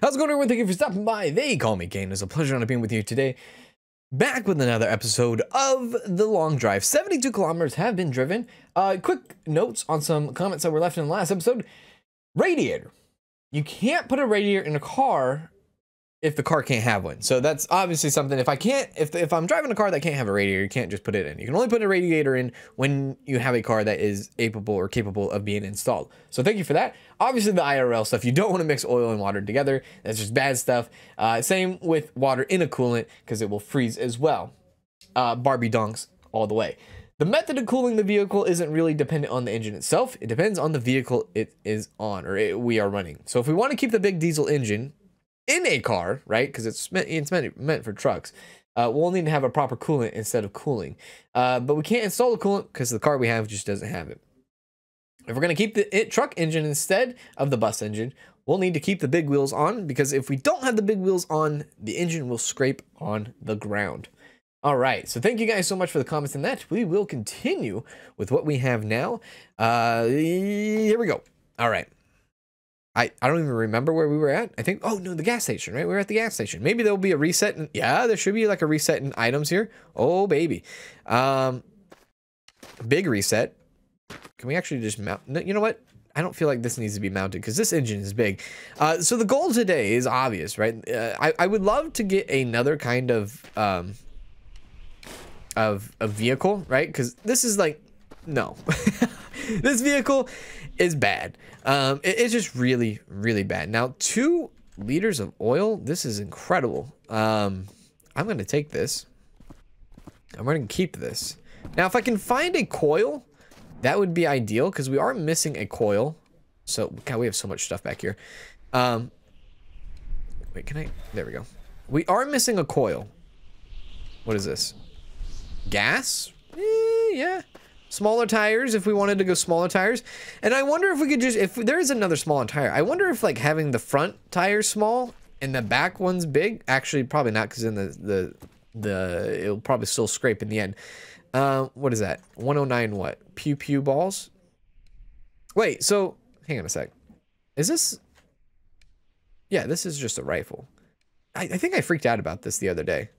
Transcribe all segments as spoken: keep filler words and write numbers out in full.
How's it going, everyone? Thank you for stopping by. They call me Kane. It's a pleasure to be with you today. Back with another episode of The Long Drive. seventy-two kilometers have been driven. Uh, quick notes on some comments that were left in the last episode. Radiator. You can't put a radiator in a car if the car can't have one. So that's obviously something. If I can't, if, if I'm driving a car that can't have a radiator, you can't just put it in. You can only put a radiator in when you have a car that is capable or capable of being installed. So thank you for that. Obviously the I R L stuff, you don't want to mix oil and water together. That's just bad stuff. Uh, same with water in a coolant because it will freeze as well. Uh, Barbie donks all the way. The method of cooling the vehicle isn't really dependent on the engine itself. It depends on the vehicle it is on or it, we are running. So if we want to keep the big diesel engine in a car, right, because it's meant, it's meant, meant for trucks, uh, we'll need to have a proper coolant instead of cooling. Uh, but we can't install a coolant because the car we have just doesn't have it. If we're going to keep the it, truck engine instead of the bus engine, we'll need to keep the big wheels on, because if we don't have the big wheels on, the engine will scrape on the ground. All right, so thank you guys so much for the comments on that. We will continue with what we have now. Uh, here we go. All right. I, I don't even remember where we were at. I think, oh no, the gas station, right? We were at the gas station. Maybe there'll be a reset. In, yeah, there should be like a reset in items here. Oh, baby. Um, big reset. Can we actually just mount? No, you know what? I don't feel like this needs to be mounted because this engine is big. Uh, so the goal today is obvious, right? Uh, I, I would love to get another kind of... Um, of a vehicle, right? Because this is like, no. This vehicle is bad. Um, it, it's just really, really bad. Now, two liters of oil. This is incredible. Um, I'm going to take this. I'm going to keep this. Now, if I can find a coil, that would be ideal because we are missing a coil. So, God, we have so much stuff back here. Um, wait, can I? There we go. We are missing a coil. What is this? Gas? Eh, yeah. Smaller tires if we wanted to go smaller tires. And I wonder if we could just, if there is another smaller tire, I wonder if like having the front tire small and the back one's big, actually probably not, because then the, the, the, it'll probably still scrape in the end. Uh, what is that? one oh nine what? Pew pew balls? Wait, so hang on a sec. Is this? Yeah, this is just a rifle. I, I think I freaked out about this the other day.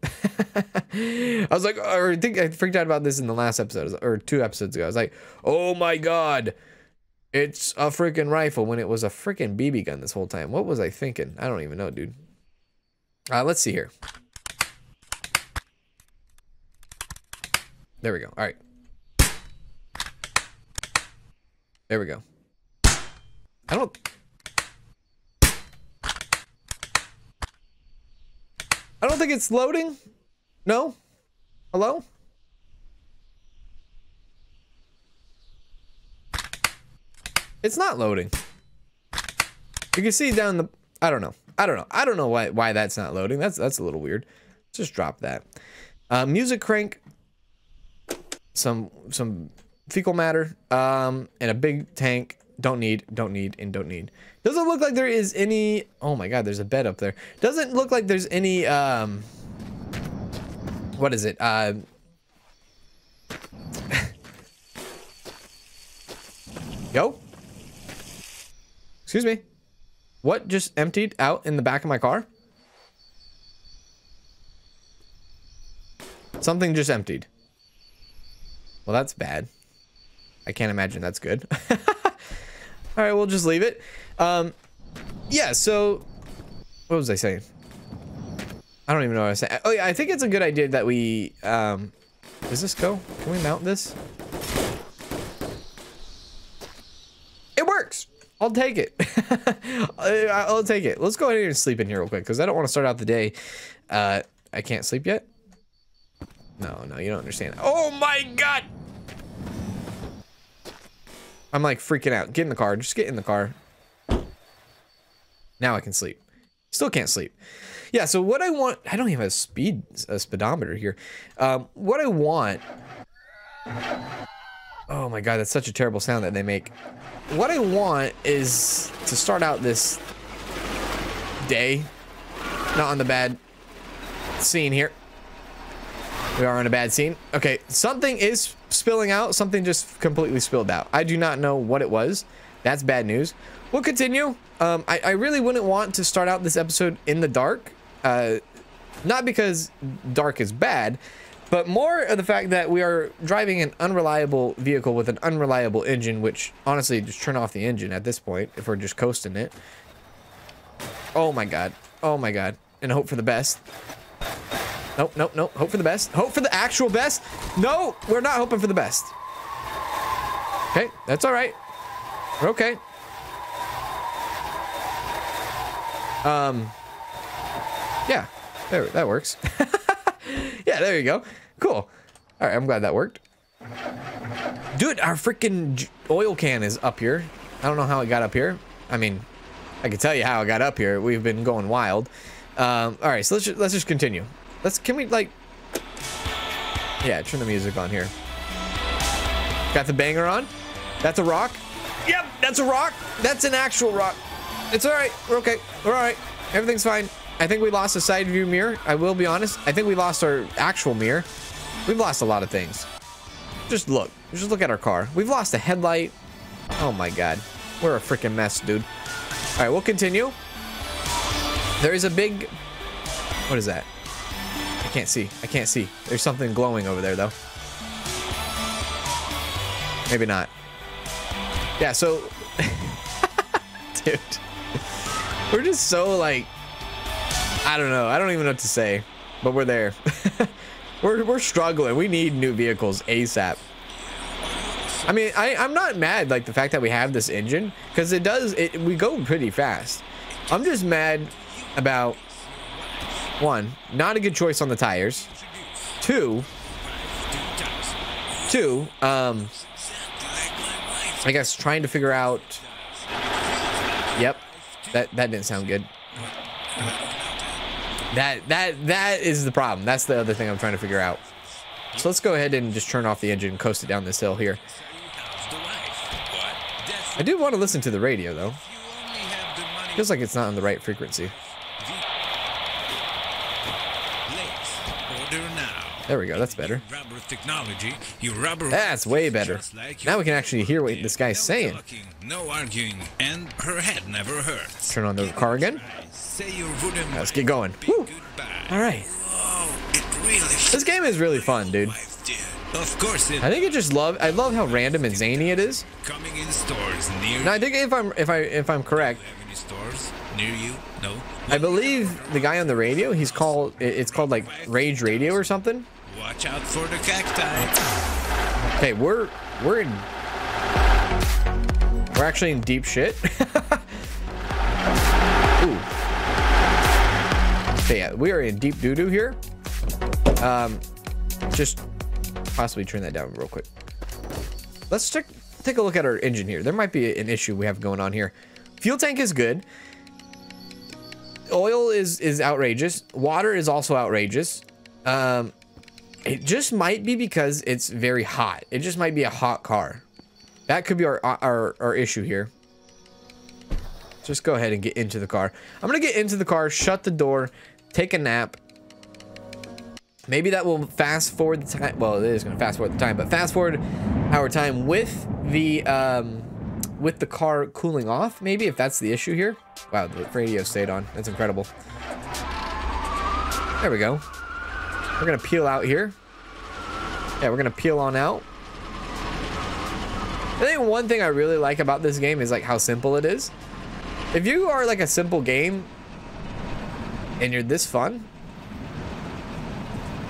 I was like, or I think I freaked out about this in the last episode or two episodes ago. I was like, oh my God, it's a freaking rifle when it was a freaking B B gun this whole time. What was I thinking? I don't even know, dude. Uh, let's see here. There we go. All right. There we go. I don't... I don't think it's loading. No? Hello? It's not loading. You can see down the... I don't know. I don't know. I don't know why why that's not loading. That's that's a little weird. Let's just drop that. Uh, music crank. Some some fecal matter. Um, and a big tank. Don't need, don't need, and don't need. Doesn't look like there is any... Oh my God, there's a bed up there. Doesn't look like there's any... Um, what is it? Uh, yo? Excuse me. What just emptied out in the back of my car? Something just emptied. Well, that's bad. I can't imagine that's good. All right, we'll just leave it. Um, yeah, so what was I saying? I don't even know what I was saying. Oh, yeah, I think it's a good idea that we... Um, does this go? Can we mount this? It works. I'll take it. I'll take it. Let's go ahead and sleep in here real quick because I don't want to start out the day. Uh, I can't sleep yet. No, no, you don't understand. Oh, my God. I'm like freaking out. Get in the car. Just get in the car. Now I can sleep. Still can't sleep. Yeah, so what I want... I don't even have a speed a speedometer here. Um, what I want... Oh my God, that's such a terrible sound that they make. What I want is to start out this day. Not on the bad scene here. We are on a bad scene. Okay, something is spilling out. Something just completely spilled out. I do not know what it was. That's bad news. We'll continue. Um, I, I really wouldn't want to start out this episode in the dark. Uh, not because dark is bad, but more of the fact that we are driving an unreliable vehicle with an unreliable engine, which honestly, just turn off the engine at this point if we're just coasting it. Oh my god. Oh my god. And hope for the best. Nope, nope, nope. Hope for the best. Hope for the actual best. No, we're not hoping for the best. Okay, that's all right. We're okay. Um, yeah, there, that works. Yeah, there you go. Cool. All right, I'm glad that worked. Dude, our freaking oil can is up here. I don't know how it got up here. I mean, I can tell you how it got up here. We've been going wild. Um, all right, so let's just, let's just continue. Let's, can we like, yeah, turn the music on here. Got the banger on. That's a rock. Yep, that's a rock. That's an actual rock. It's all right. We're okay. We're all right. Everything's fine. I think we lost a side view mirror. I will be honest. I think we lost our actual mirror. We've lost a lot of things. Just look. Just look at our car. We've lost a headlight. Oh my god. We're a freaking mess, dude. All right, we'll continue. There is a big... What is that? I can't see. I can't see. There's something glowing over there, though. Maybe not. Yeah, so... Dude. We're just so, like... I don't know. I don't even know what to say, but we're there. we're, we're struggling. We need new vehicles ASAP. I mean, I, I'm not mad, like, the fact that we have this engine, because it does... It, we go pretty fast. I'm just mad about... One, not a good choice on the tires. Two... Two, um... I guess trying to figure out... Yep. That, that didn't sound good. That that that is the problem. That's the other thing I'm trying to figure out. So let's go ahead and just turn off the engine and coast it down this hill here. I do want to listen to the radio though. Feels like it's not on the right frequency. There we go. That's better. That's way better. Now we can actually hear what this guy's saying. Turn on the car again. Let's get going. Woo. All right. This game is really fun, dude. I think I just love. I love how random and zany it is. Now I think if I'm if I if I'm correct. Near you? No. I believe the guy on the radio, he's called, it's called like Rage Radio or something. Watch out for the cacti. Okay, we're we're in we're actually in deep shit. Ooh. Okay, yeah, we are in deep doo doo here. Um, just possibly turn that down real quick. Let's take take a look at our engine here. There might be an issue we have going on here. Fuel tank is good. Oil is is outrageous. Water is also outrageous. Um, it just might be because it's very hot. It just might be a hot car. That could be our our, our issue here. Just go ahead and get into the car. I'm gonna get into the car, shut the door, take a nap. Maybe that will fast forward the time. Well, it is gonna fast forward the time, but fast forward our time with the um. with the car cooling off, maybe, if that's the issue here. Wow, the radio stayed on. That's incredible. There we go. We're gonna peel out here. Yeah, we're gonna peel on out. I think one thing I really like about this game is like how simple it is. If you are like a simple game and you're this fun,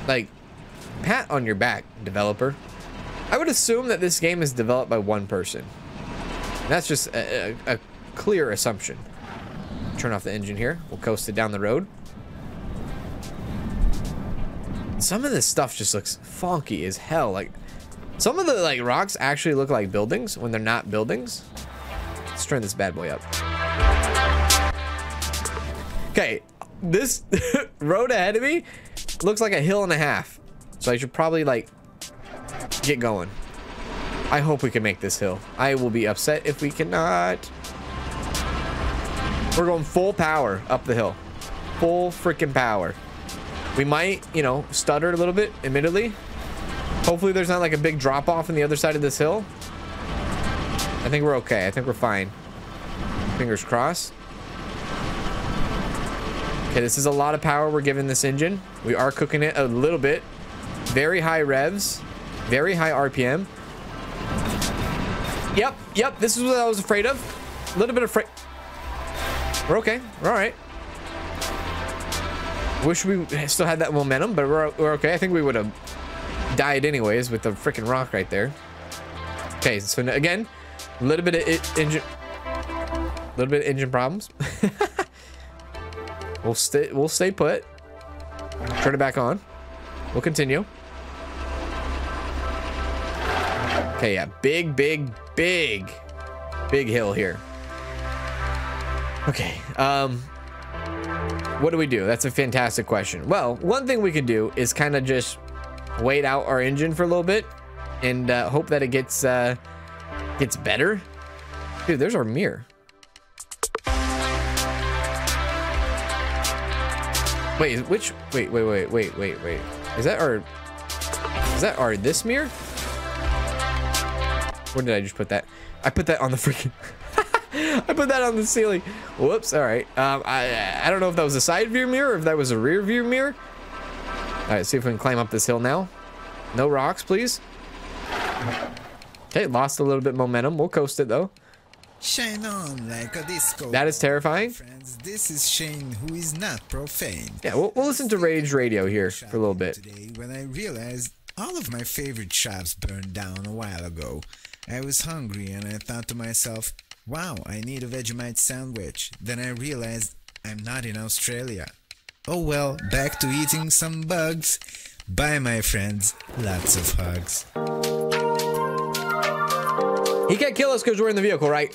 like, pat on your back, developer. I would assume that this game is developed by one person. That's just a, a, a clear assumption. Turn off the engine here. We'll coast it down the road. Some of this stuff just looks funky as hell. Like, some of the like rocks actually look like buildings when they're not buildings. Let's turn this bad boy up. Okay, this road ahead of me looks like a hill and a half. So I should probably like get going. I hope we can make this hill. I will be upset if we cannot. We're going full power up the hill. Full freaking power. We might, you know, stutter a little bit, admittedly. Hopefully there's not like a big drop off on the other side of this hill. I think we're okay. I think we're fine. Fingers crossed. Okay, this is a lot of power we're giving this engine. We are cooking it a little bit. Very high revs. Very high R P M. Yep, yep, this is what I was afraid of. A little bit afraid. We're okay. We're all right. Wish we still had that momentum, but we're, we're okay. I think we would have died anyways with the freaking rock right there. Okay, so again, a little bit of engine, a little bit of engine problems. we'll stay, we'll stay put. Turn it back on. We'll continue. Okay, yeah, big, big, big, big hill here. Okay, um, what do we do? That's a fantastic question. Well, one thing we could do is kind of just wait out our engine for a little bit and uh, hope that it gets uh, gets better. Dude, there's our mirror. Wait, which? Wait, wait, wait, wait, wait, wait. Is that our? Is that our this mirror? Where did I just put that? I put that on the freaking. I put that on the ceiling. Whoops. All right. Um, I I don't know if that was a side view mirror or if that was a rear view mirror. All right. See if we can climb up this hill now. No rocks, please. Okay. Lost a little bit of momentum. We'll coast it though. Shine on like a disco. That is terrifying. Friends, this is Shane, who is not profane. Yeah. We'll, we'll listen to Rage Radio here for a little bit. Today, when I realized all of my favorite shops burned down a while ago, I was hungry and I thought to myself, wow, I need a Vegemite sandwich. Then I realized I'm not in Australia. Oh well, back to eating some bugs. Bye, my friends. Lots of hugs. He can't kill us because we're in the vehicle, right?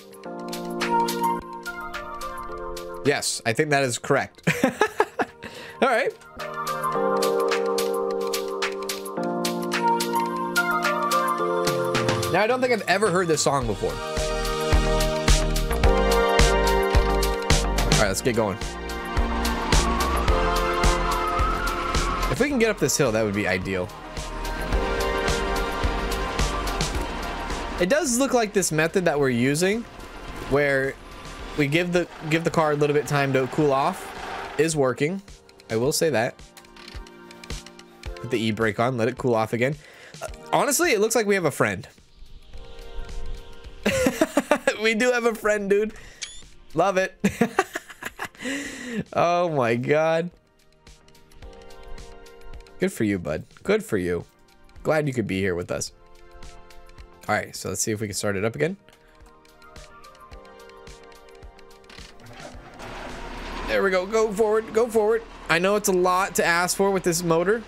Yes, I think that is correct. All right. Now, I don't think I've ever heard this song before. All right, let's get going. If we can get up this hill, that would be ideal. It does look like this method that we're using, where we give the give the car a little bit time to cool off, is working. I will say that. Put the e-brake on, let it cool off again. Uh, honestly, it looks like we have a friend. We do have a friend, dude. Love it. Oh my god. Good for you, bud. Good for you. Glad you could be here with us. All right, so let's see if we can start it up again. There we go. Go forward. Go forward. I know it's a lot to ask for with this motor.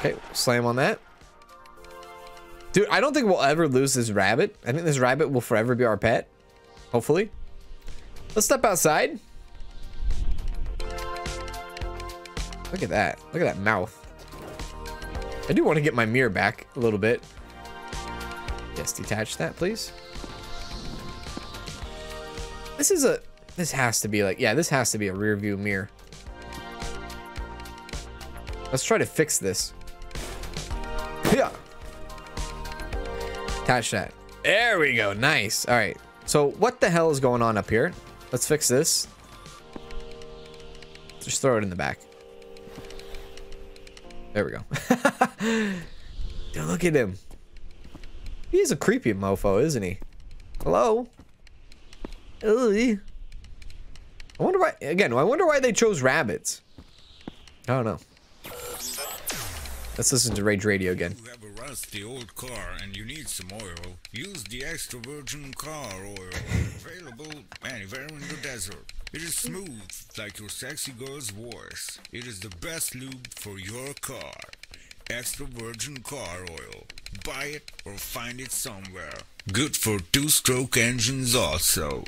Okay, slam on that. Dude, I don't think we'll ever lose this rabbit. I think this rabbit will forever be our pet. Hopefully. Let's step outside. Look at that. Look at that mouth. I do want to get my mirror back a little bit. Yes, detach that, please. This is a... This has to be like... Yeah, this has to be a rear view mirror. Let's try to fix this. Yeah. Attach that. There we go. Nice. All right. So what the hell is going on up here? Let's fix this. Just throw it in the back. There we go. Dude, look at him. He is a creepy mofo, isn't he? Hello? Ew. I wonder why... Again, I wonder why they chose rabbits. I don't know. Let's listen to Rage Radio again. If you have a rusty old car and you need some oil, use the extra virgin car oil available anywhere in the desert. It is smooth like your sexy girl's voice. It is the best lube for your car. Extra virgin car oil. Buy it or find it somewhere. Good for two-stroke engines also.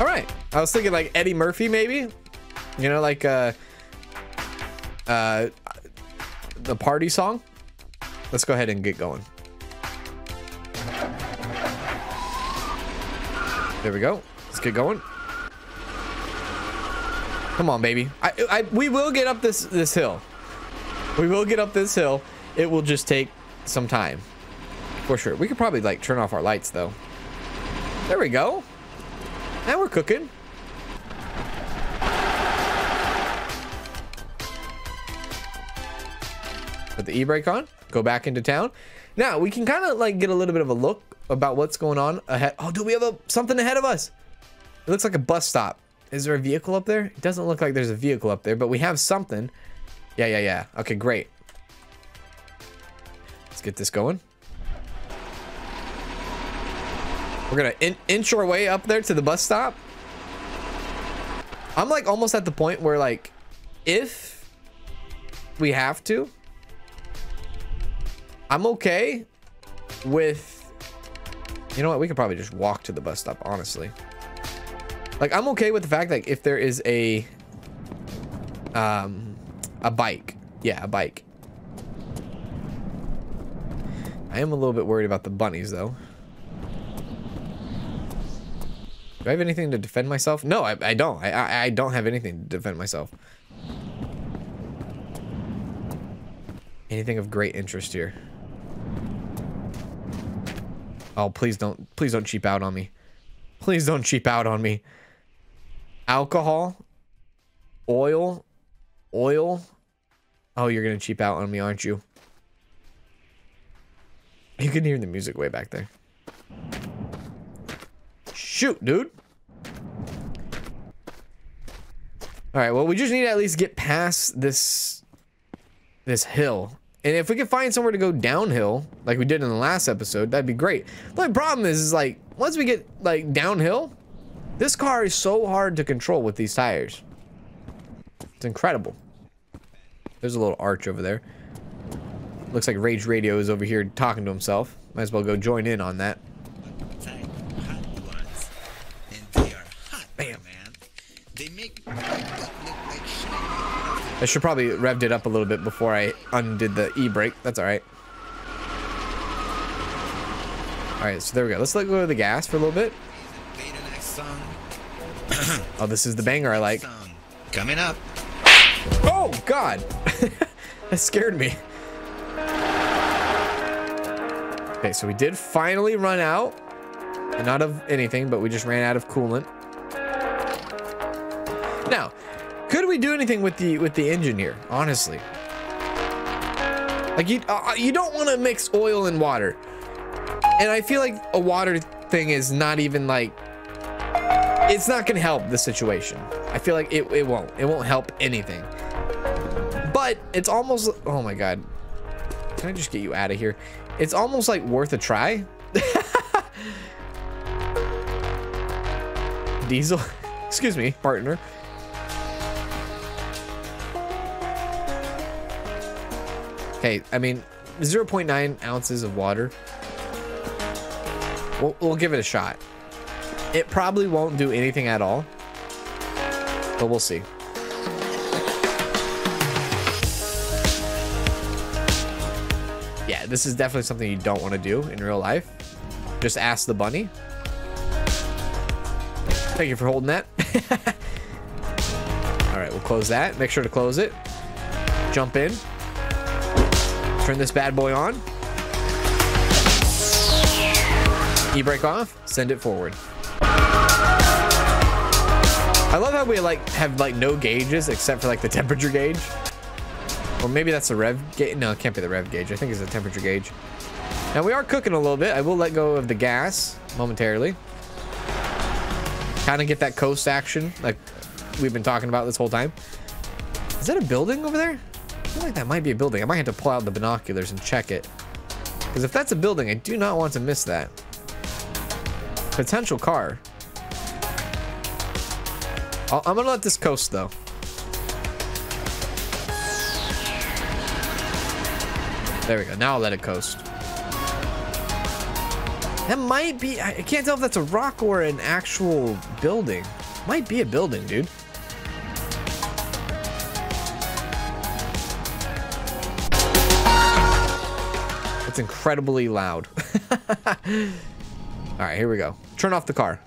All right. I was thinking like Eddie Murphy maybe. You know, like uh, uh, the party song. Let's go ahead and get going. There we go. Let's get going. Come on, baby. I, I, we will get up this this hill. We will get up this hill. It will just take some time. For sure. We could probably like turn off our lights though. There we go. Now we're cooking. Put the e-brake on. Go back into town. Now we can kind of like get a little bit of a look about what's going on ahead. Oh, do we have a, something ahead of us? It looks like a bus stop. Is there a vehicle up there? It doesn't look like there's a vehicle up there, but we have something. Yeah, yeah, yeah. Okay, great. Let's get this going. We're gonna in inch our way up there to the bus stop. I'm like almost at the point where like, if we have to, I'm okay with, you know what? We could probably just walk to the bus stop, honestly. Like I'm okay with the fact like if there is a, um, a bike, yeah, a bike. I am a little bit worried about the bunnies though. Do I have anything to defend myself? No, I, I don't. I, I, I don't have anything to defend myself. Anything of great interest here. Oh, please don't. Please don't cheap out on me. Please don't cheap out on me. Alcohol. Oil. Oil. Oh, you're going to cheap out on me, aren't you? You can hear the music way back there. Shoot, dude. All right, well, we just need to at least get past this this hill. And if we could find somewhere to go downhill, like we did in the last episode, that'd be great. The only problem is, is like, once we get, like, downhill, this car is so hard to control with these tires. It's incredible. There's a little arch over there. Looks like Rage Radio is over here talking to himself. Might as well go join in on that. I should probably revved it up a little bit before I undid the e-brake. That's all right. All right, so there we go. Let's let go of the gas for a little bit. Oh, this is the banger I like. Coming up. Oh, God. That scared me. Okay, so we did finally run out. Not of anything, but we just ran out of coolant. Now, could we do anything with the with the engine here? Honestly, like you uh, you don't want to mix oil and water, and I feel like a water thing is not even like it's not gonna help the situation. I feel like it it won't it won't help anything. But it's almost oh my god, can I just get you out of here? It's almost like worth a try. Diesel, excuse me, partner. Hey, I mean, zero point nine ounces of water. We'll, we'll give it a shot. It probably won't do anything at all, but we'll see. Yeah, this is definitely something you don't want to do in real life. Just ask the bunny. Thank you for holding that. All right, we'll close that. Make sure to close it. Jump in. Turn this bad boy on. E-brake off. Send it forward. I love how we like have like no gauges except for like the temperature gauge. Or maybe that's the rev gauge. No, it can't be the rev gauge. I think it's the temperature gauge. Now we are cooking a little bit. I will let go of the gas momentarily. Kind of get that coast action like we've been talking about this whole time. Is that a building over there? I feel like that might be a building. I might have to pull out the binoculars and check it. Because if that's a building, I do not want to miss that. Potential car. I'll, I'm going to let this coast, though. There we go. Now I'll let it coast. That might be... I can't tell if that's a rock or an actual building. Might be a building, dude. It's incredibly loud. All right, here we go. Turn off the car.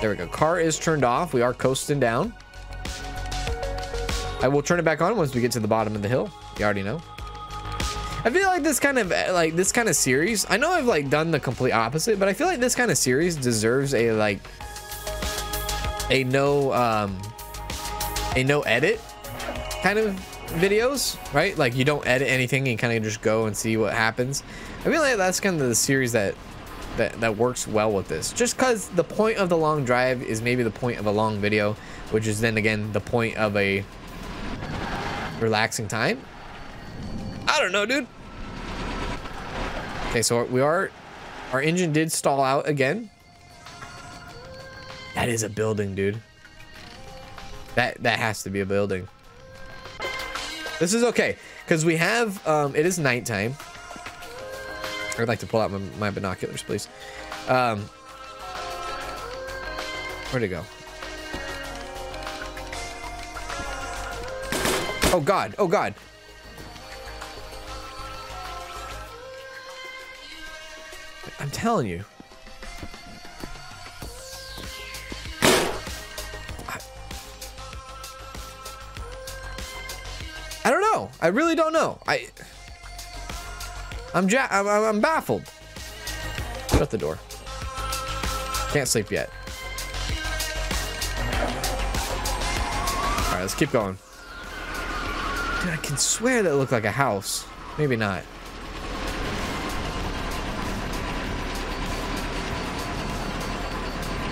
There we go. Car is turned off. We are coasting down. I will turn it back on once we get to the bottom of the hill. You already know. I feel like this kind of like this kind of series, I know I've like done the complete opposite, but I feel like this kind of series deserves a like a no um a no edit kind of videos, right? Like you don't edit anything and kind of just go and see what happens. I feel like that's kind of the series that that that works well with this, just because the point of the long drive is maybe the point of a long video, which is then again the point of a relaxing time. I don't know, dude. Okay, so we are, our engine did stall out again. That is a building, dude. That that has to be a building. This is okay, because we have, um, it is nighttime. I'd like to pull out my, my binoculars, please. Um, where'd it go? Oh God, oh God. I'm telling you. I, I don't know. I really don't know. I I'm, ja I'm I'm baffled. Shut the door. Can't sleep yet. All right, let's keep going. Dude, I can swear that looked like a house. Maybe not.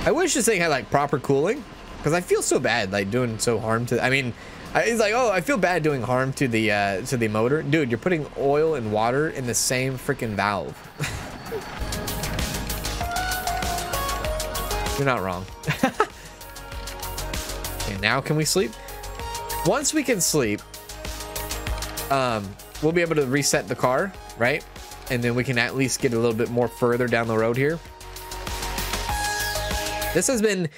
I wish this thing had like proper cooling, because I feel so bad like doing so harm to. I mean, I, it's like, oh, I feel bad doing harm to the uh, to the motor, dude. You're putting oil and water in the same freaking valve. You're not wrong. And now can we sleep? Once we can sleep, um, we'll be able to reset the car, right? And then we can at least get a little bit more further down the road here. This has been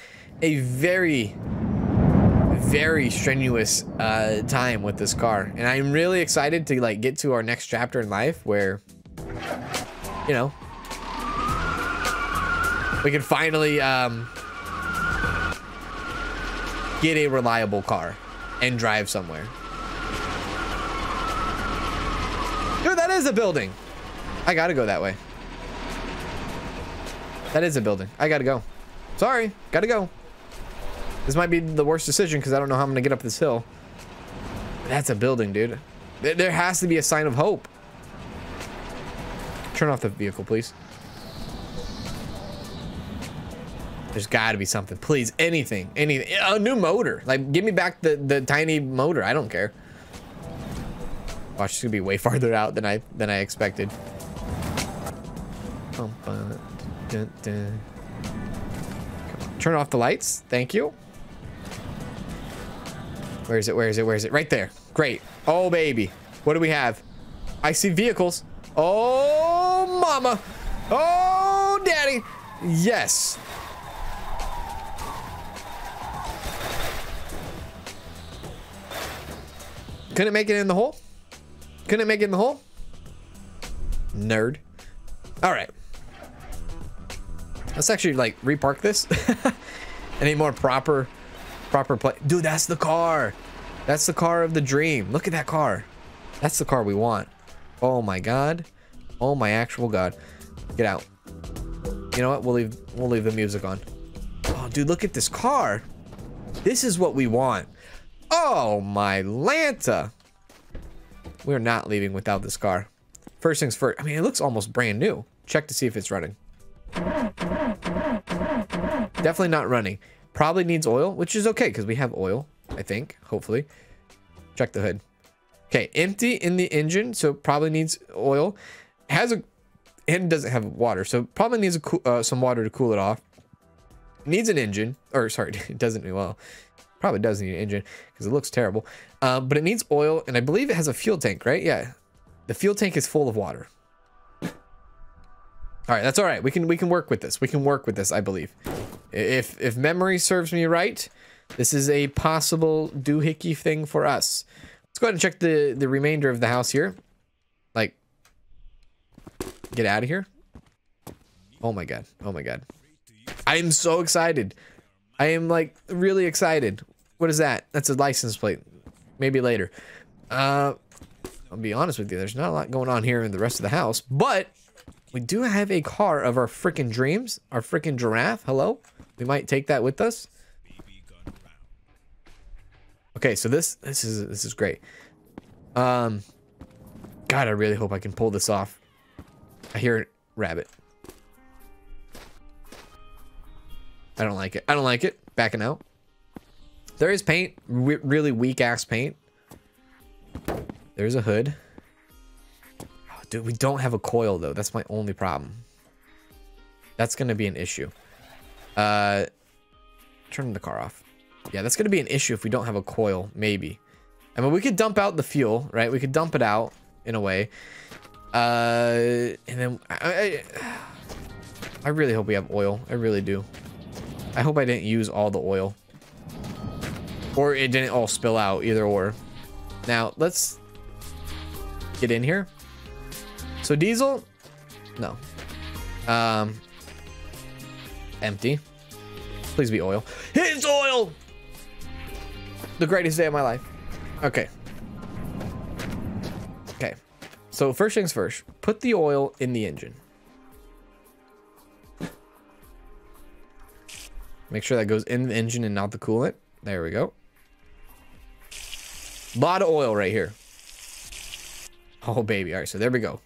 a very, very strenuous uh, time with this car, and I'm really excited to like get to our next chapter in life where, you know, we can finally um, get a reliable car and drive somewhere. Dude, that is a building. I gotta go that way. That is a building. I gotta go. Sorry, gotta go. This might be the worst decision because I don't know how I'm gonna get up this hill. That's a building, dude. There has to be a sign of hope. Turn off the vehicle, please. There's gotta be something, please. Anything, anything. A new motor. Like, give me back the, the tiny motor. I don't care. Watch, it's gonna be way farther out than I than I expected. Turn off the lights. Thank you. Where is it? Where is it? Where is it? Right there. Great. Oh, baby. What do we have? I see vehicles. Oh, mama. Oh, daddy. Yes. Couldn't make it in the hole? Couldn't make it in the hole? Nerd. All right. Let's actually like repark this. Any more proper, proper play? Dude, that's the car. That's the car of the dream. Look at that car. That's the car we want. Oh my God. Oh my actual God. Get out. You know what? We'll leave. We'll leave the music on. Oh, dude, look at this car. This is what we want. Oh my Lanta. We're not leaving without this car. First things first. I mean, it looks almost brand new. Check to see if it's running. Definitely not running. Probably needs oil, which is okay because we have oil, I think. Hopefully. Check the hood. Okay, empty in the engine, so probably needs oil. Has a and doesn't have water, so probably needs a, uh, some water to cool it off. Needs an engine, or sorry, it doesn't need oil. Probably does need an engine because it looks terrible. Um, but it needs oil, and I believe it has a fuel tank, right? Yeah, the fuel tank is full of water. All right, that's all right. We can we can work with this. We can work with this, I believe. If if memory serves me right, this is a possible doohickey thing for us. Let's go ahead and check the the remainder of the house here. Like, get out of here. Oh my God. Oh my God. I am so excited. I am like really excited. What is that? That's a license plate. Maybe later. Uh, I'll be honest with you, there's not a lot going on here in the rest of the house, but we do have a car of our freaking dreams, our freaking giraffe. Hello? We might take that with us. Okay, so this this is this is great. Um God, I really hope I can pull this off. I hear a rabbit. I don't like it. I don't like it. Backing out. There is paint, really weak ass paint. There's a hood. Oh, dude, we don't have a coil though. That's my only problem. That's gonna be an issue. Uh, turn the car off. Yeah, that's gonna be an issue if we don't have a coil. Maybe. I mean, we could dump out the fuel, right? We could dump it out in a way. Uh, and then I, I, I really hope we have oil. I really do. I hope I didn't use all the oil, or it didn't all spill out. Either or. Now let's get in here. So diesel, no, um, empty. Please be oil. It's oil. The greatest day of my life. Okay. Okay. So first things first, put the oil in the engine. Make sure that goes in the engine and not the coolant. There we go. A lot of oil right here. Oh baby. All right, so there we go.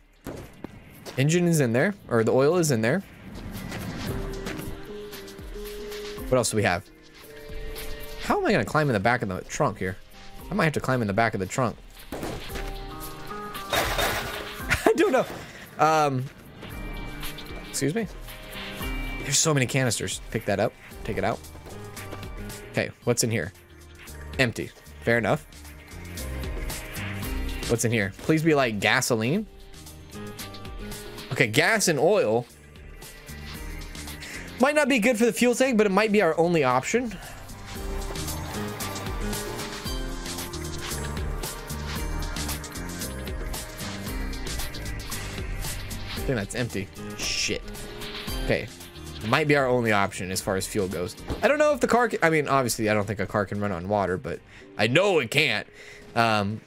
Engine is in there, or the oil is in there. What else do we have? How am I gonna climb in the back of the trunk here? I might have to climb in the back of the trunk. I don't know. Um excuse me. There's so many canisters. Pick that up, take it out. Okay, what's in here? Empty. Fair enough. What's in here? Please be like gasoline. Okay, gas and oil might not be good for the fuel tank, but it might be our only option. I think that's empty. Shit. Okay, it might be our only option as far as fuel goes. I don't know if the car can, I mean, obviously I don't think a car can run on water, but I know it can't. Um,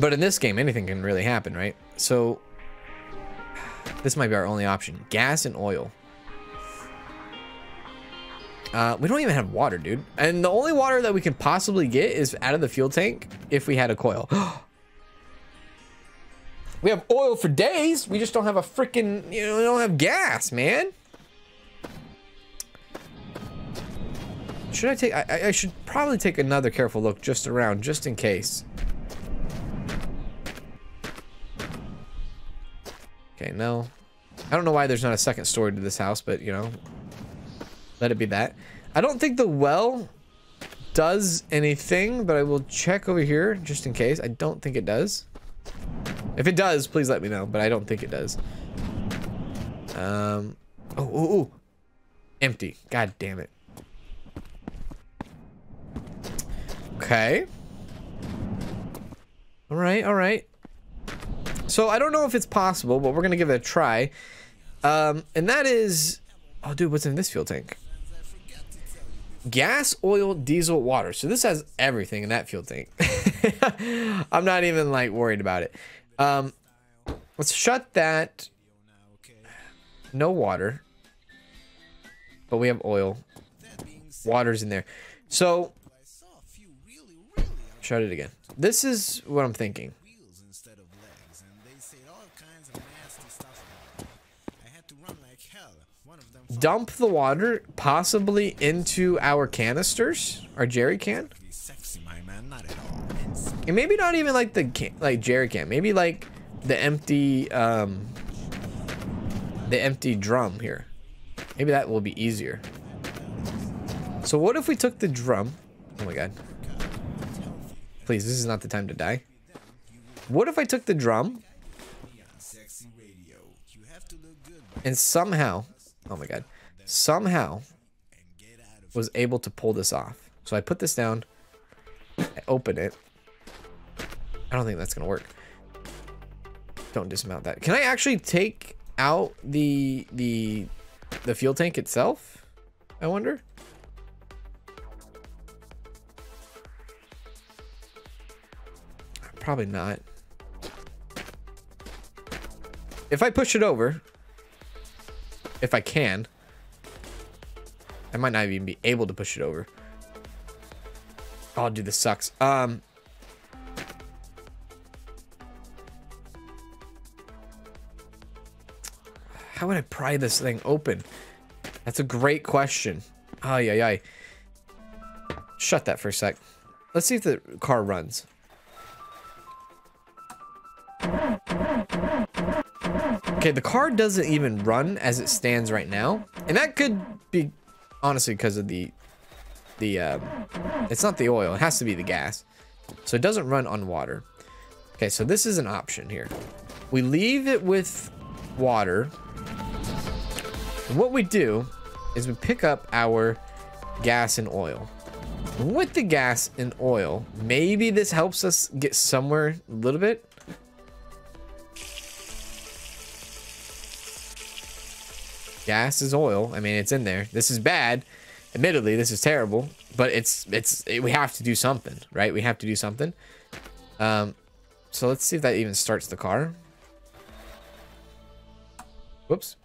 But in this game, anything can really happen, right? So this might be our only option. Gas and oil. Uh, we don't even have water, dude. And the only water that we can possibly get is out of the fuel tank if we had a coil. We have oil for days. We just don't have a freaking, you know, we don't have gas, man. Should I take, I, I should probably take another careful look just around, just in case. Okay, no. I don't know why there's not a second story to this house, but, you know, let it be that. I don't think the well does anything, but I will check over here just in case. I don't think it does. If it does, please let me know, but I don't think it does. Um, oh, ooh, ooh. Empty. God damn it. Okay. All right, all right. So I don't know if it's possible, but we're gonna give it a try. Um, and that is, oh dude, what's in this fuel tank? Gas, oil, diesel, water. So this has everything in that fuel tank. I'm not even like worried about it. Um, let's shut that. No water, but we have oil. Water's in there. So shut it again. This is what I'm thinking. Dump the water possibly into our canisters, our jerry can, and maybe not even like the can, like jerry can, maybe like the empty um the empty drum here. Maybe that will be easier. So what if we took the drum? Oh my god, please, this is not the time to die. What if I took the drum and somehow, oh my god, somehow was able to pull this off? So I put this down, I open it. I don't think that's gonna work. Don't dismount that. Can I actually take out the the the fuel tank itself, I wonder? Probably not. If I push it over, if I can, I might not even be able to push it over. Oh, dude, this sucks. Um, how would I pry this thing open? That's a great question. Oh, yeah, yeah. Shut that for a sec. Let's see if the car runs. Okay, the car doesn't even run as it stands right now, and that could be honestly because of the the um, it's not the oil, it has to be the gas, so it doesn't run on water. Okay, so this is an option here. We leave it with water, and what we do is we pick up our gas and oil. With the gas and oil, maybe this helps us get somewhere a little bit. Gas is oil. I mean, it's in there. This is bad. Admittedly, this is terrible, but it's it's it, we have to do something, right? We have to do something. Um, so let's see if that even starts the car. Whoops.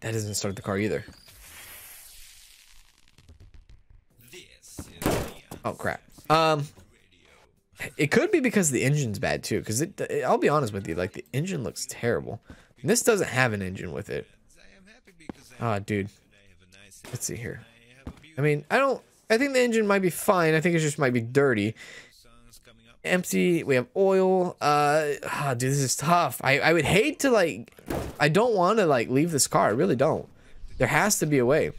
That doesn't start the car either. Oh crap. Um. It could be because the engine's bad too, because it, it, I'll be honest with you, like the engine looks terrible. And this doesn't have an engine with it. Ah, oh, dude. Let's see here. I mean, I don't. I think the engine might be fine. I think it just might be dirty. Empty. We have oil. Uh, oh, dude, this is tough. I I would hate to like. I don't want to like leave this car. I really don't. There has to be a way.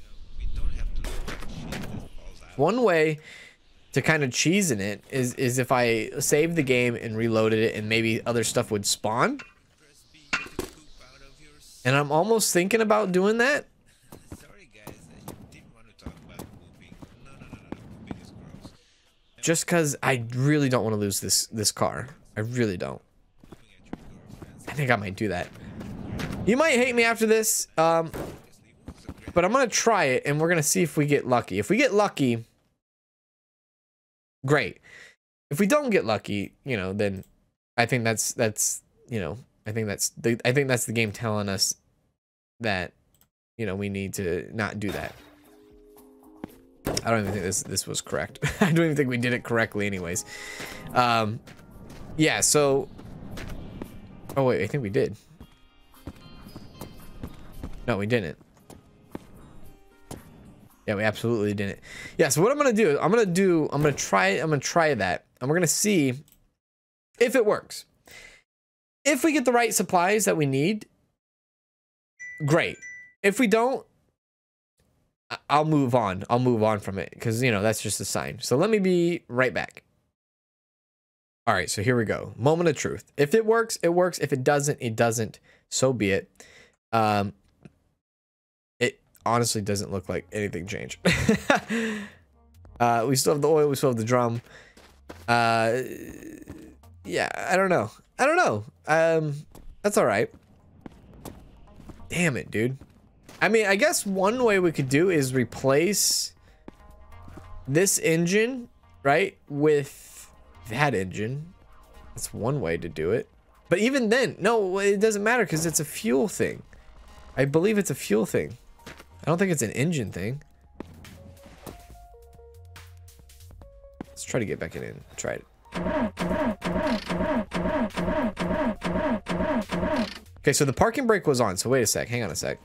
One way to kind of cheese in it is is if I saved the game and reloaded it, and maybe other stuff would spawn. And I'm almost thinking about doing that. Just because I really don't want to lose this this car. I really don't. I think I might do that. You might hate me after this, um, but I'm gonna try it, and we're gonna see if we get lucky. If we get lucky, great. If we don't get lucky, you know, then I think that's that's you know, I think that's the I think that's the game telling us that, you know, we need to not do that. I don't even think this this was correct. I don't even think we did it correctly anyways. Um yeah, so oh wait, I think we did. No, we didn't. Yeah, we absolutely didn't. Yeah, so what I'm gonna do is I'm gonna do I'm gonna try I'm gonna try that, and we're gonna see if it works. If we get the right supplies that we need, great. If we don't, I'll move on. I'll move on from it, because you know that's just a sign. So let me be right back. All right, so here we go. Moment of truth. If it works, it works. If it doesn't, it doesn't. So be it. Um. Honestly doesn't look like anything changed. uh, we still have the oil, we still have the drum. Uh, yeah, I don't know. I don't know. Um, that's all right. Damn it, dude. I mean, I guess one way we could do is replace this engine, right, with that engine. That's one way to do it. But even then, no, it doesn't matter because it's a fuel thing. I believe it's a fuel thing. I don't think it's an engine thing. Let's try to get back in and try it. Okay, so the parking brake was on. So wait a sec. Hang on a sec.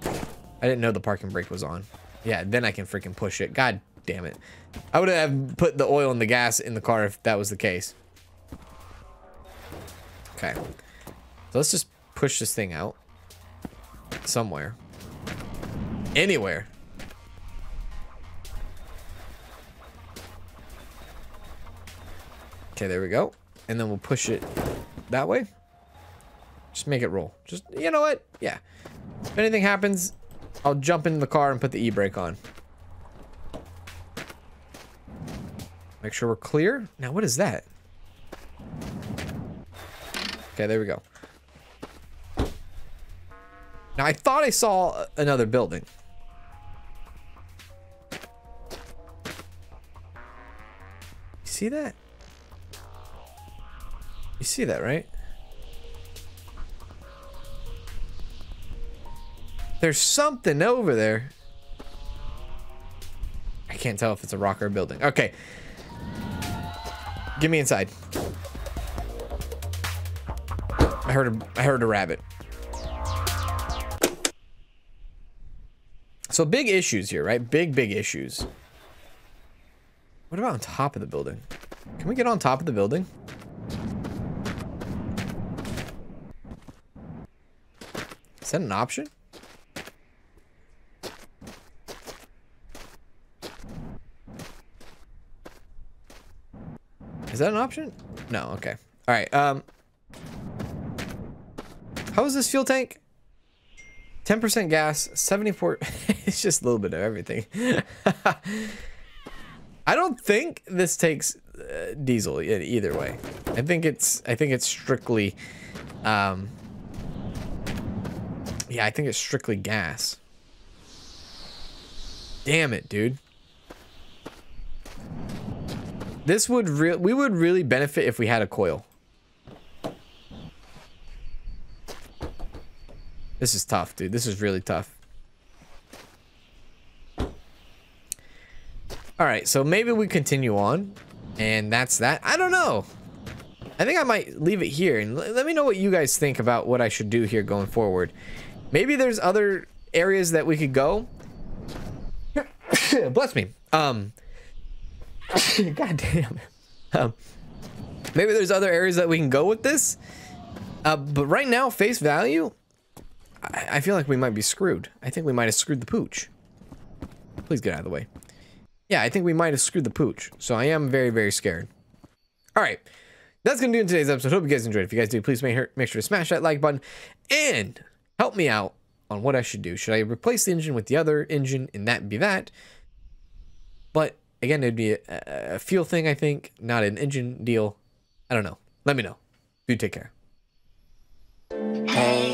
I didn't know the parking brake was on. Yeah, then I can freaking push it. God damn it. I would have put the oil and the gas in the car if that was the case. Okay. So let's just push this thing out. Somewhere. Anywhere. Okay, there we go. And then we'll push it that way. Just make it roll. Just, you know what? Yeah. If anything happens, I'll jump into the car and put the e-brake on. Make sure we're clear. Now, what is that? Okay, there we go. Now, I thought I saw another building. see that? You see that, right? There's something over there. I can't tell if it's a rock or a building. Okay. Get me inside. I heard a, I heard a rabbit. So big issues here, right? Big, big issues. What about on top of the building? Can we get on top of the building? Is that an option? Is that an option? No, okay. All right. Um, how is this fuel tank? ten percent gas, seventy-four. It's just a little bit of everything. I don't think this takes uh, diesel either way. I think it's. I think it's strictly. Um, yeah, I think it's strictly gas. Damn it, dude. This would re- we would really benefit if we had a coil. This is tough, dude. This is really tough. All right, so maybe we continue on, and that's that. I don't know. I think I might leave it here, and let me know what you guys think about what I should do here going forward. Maybe there's other areas that we could go. Bless me. Um... God damn. Um, maybe there's other areas that we can go with this. Uh, but right now, face value, I, I feel like we might be screwed. I think we might have screwed the pooch. Please get out of the way. Yeah, I think we might have screwed the pooch. So I am very, very scared. All right. That's going to do in today's episode. Hope you guys enjoyed. If you guys do, please make sure to smash that like button and help me out on what I should do. Should I replace the engine with the other engine and that be that? But... again, it'd be a, a fuel thing, I think, not an engine deal. I don't know. Let me know. Do take care. Hey.